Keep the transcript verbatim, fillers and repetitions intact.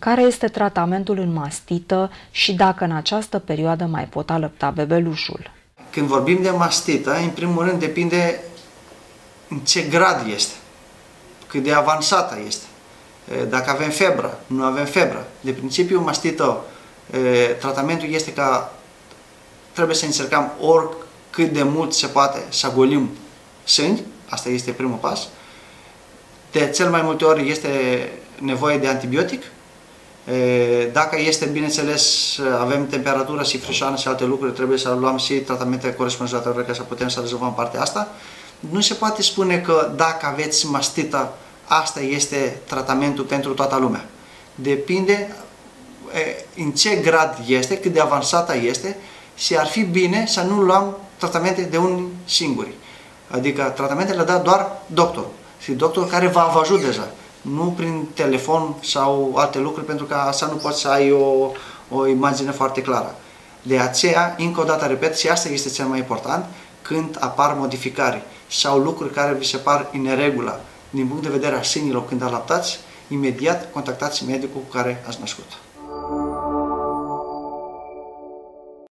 care este tratamentul în mastită și dacă în această perioadă mai pot alăpta bebelușul. Când vorbim de mastită, în primul rând depinde în ce grad este, cât de avansată este, dacă avem febră, nu avem febră. De principiu, mastită, tratamentul este ca trebuie să încercăm oricât de mult se poate să golim sânge, asta este primul pas. De cel mai multe ori este nevoie de antibiotic. Dacă este, bineînțeles, avem temperatură și frișoană și alte lucruri, trebuie să luăm și tratamente corespunzătoare ca să putem să rezolvăm partea asta. Nu se poate spune că dacă aveți mastită, asta este tratamentul pentru toată lumea. Depinde în ce grad este, cât de avansată este și ar fi bine să nu luăm tratamente de unii singuri. Adică tratamentele le dă doar doctorul și doctorul care v-a văzut deja. Nu prin telefon sau alte lucruri, pentru că asta nu poți să ai o, o imagine foarte clară. De aceea, încă o dată repet, și asta este cel mai important, când apar modificări sau lucruri care vi se par în regulă din punct de vedere a sinilor când alaptați, imediat contactați medicul cu care ați născut.